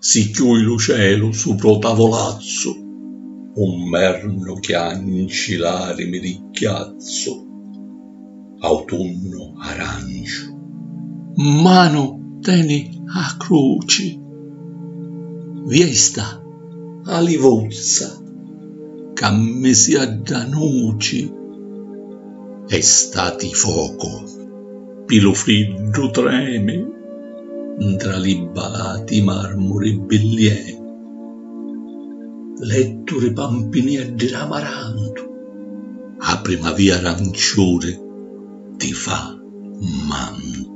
si chiui lo cielo su pro tavolazzo, un merno che anci l'arime di chiazzo, autunno arancio, mano teni a croci, viesta a livozza, cammesia da noci, estati foco, pilo freddo treme, tra li balati marmori Billièmi, letture pampine di amaranto, a primavera aranciore ti fa manto.